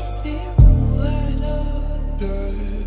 Is it worth a day?